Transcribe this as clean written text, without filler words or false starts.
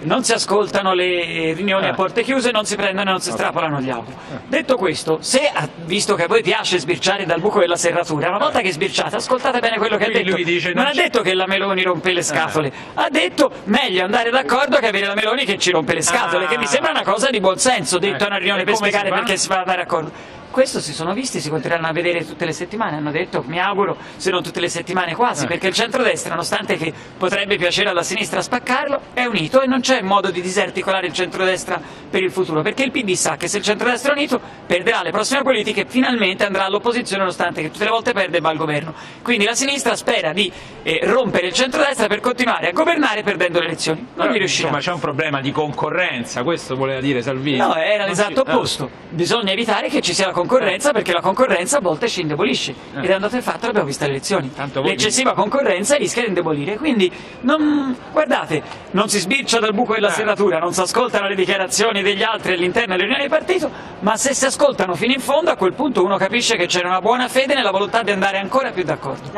non si ascoltano le riunioni a porte chiuse, non si prendono e non si strapolano gli auto. Detto questo, se, visto che a voi piace sbirciare dal buco della serratura, una volta che sbirciate, ascoltate bene quello che ha detto. Lui dice, non ha detto che la Meloni rompe le scatole, ha detto meglio andare d'accordo che avere la Meloni che ci rompe le scatole, che mi sembra una cosa di buon senso, detto a una riunione per spiegare perché si va andare d'accordo. Questo si sono visti, si continueranno a vedere tutte le settimane, hanno detto, mi auguro, se non tutte le settimane quasi, perché il centrodestra, nonostante che potrebbe piacere alla sinistra spaccarlo, è unito e non c'è modo di disarticolare il centrodestra per il futuro, perché il PD sa che se il centrodestra è unito perderà le prossime politiche e finalmente andrà all'opposizione, nonostante che tutte le volte perde e va al governo. Quindi la sinistra spera di rompere il centrodestra per continuare a governare perdendo le elezioni, non gli riuscirà. Insomma, c'è un problema di concorrenza, questo voleva dire Salvini. No, era l'esatto opposto, bisogna evitare che ci sia la concorrenza, perché la concorrenza a volte ci indebolisce ed è andato in fatto, l'abbiamo vista alle elezioni, l'eccessiva concorrenza rischia di indebolire, quindi non, guardate, non si sbircia dal buco della serratura, non si ascoltano le dichiarazioni degli altri all'interno delle riunioni di partito, ma se si ascoltano fino in fondo, a quel punto uno capisce che c'era una buona fede nella volontà di andare ancora più d'accordo.